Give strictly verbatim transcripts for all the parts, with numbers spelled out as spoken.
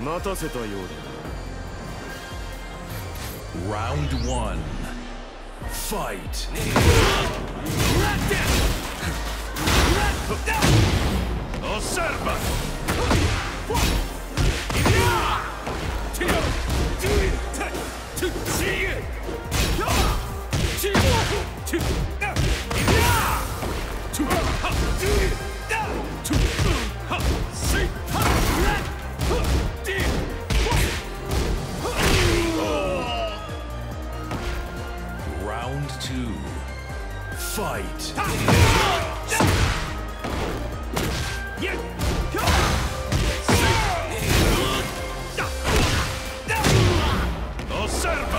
待たせたようだ。Round one. Fight. Osserva. Round two. Fight. Fight. Fight. Osserva.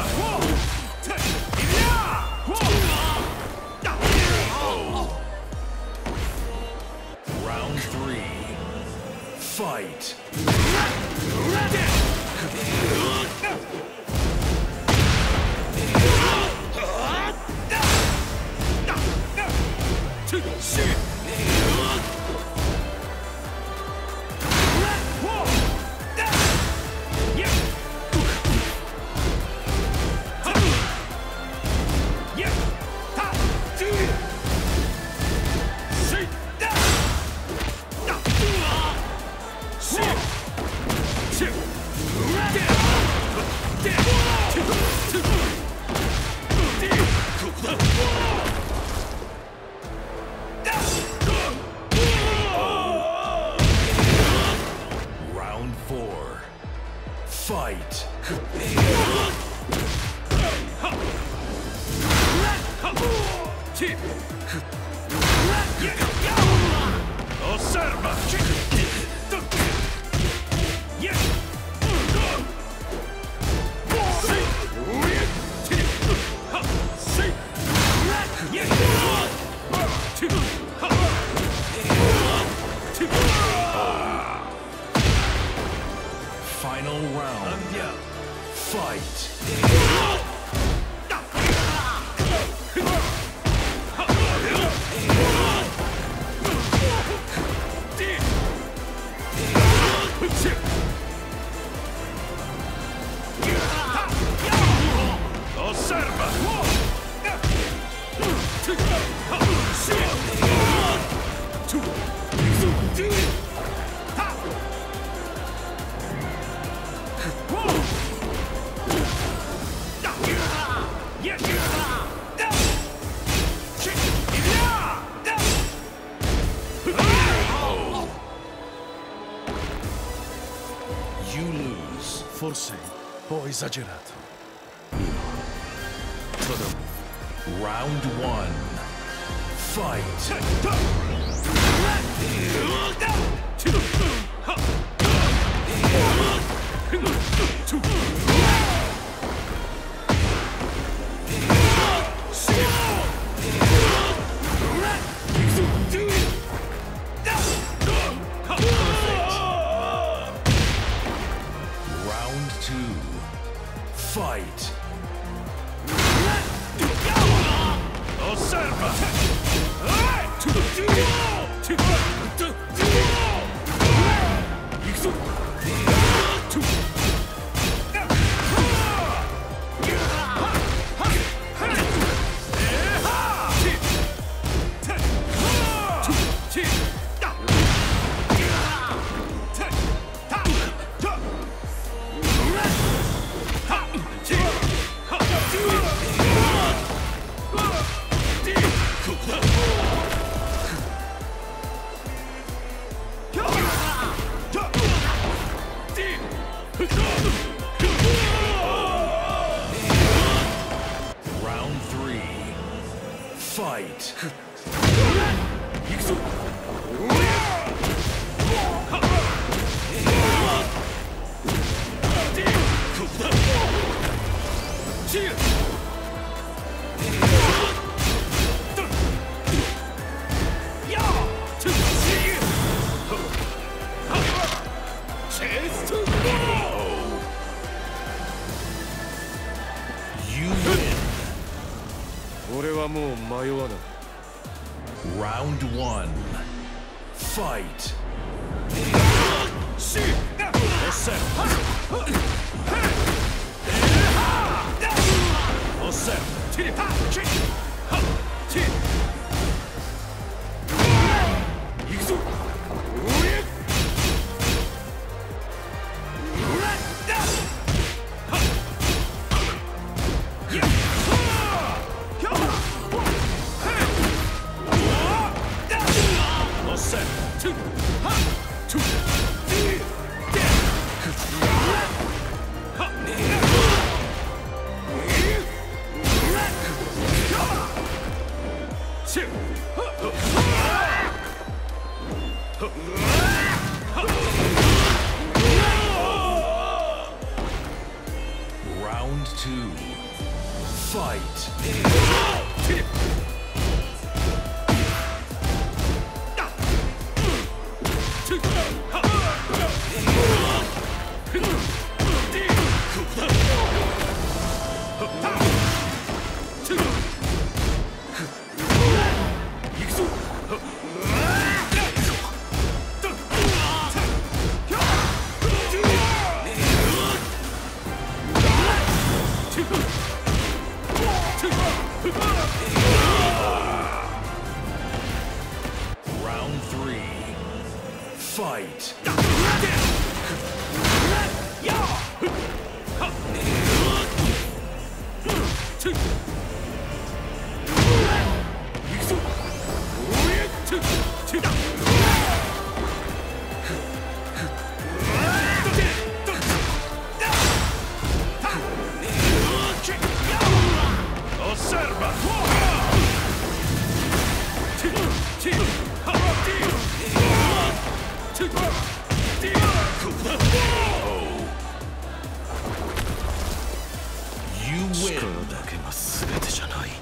Final round. Fight. You lose. Forse ho esagerato. Round one. Fight. Fight. Osserva. Round three. Fight.俺はもう迷わない。Round one. Fight. Round two. Fight. Round three. Fight. You win.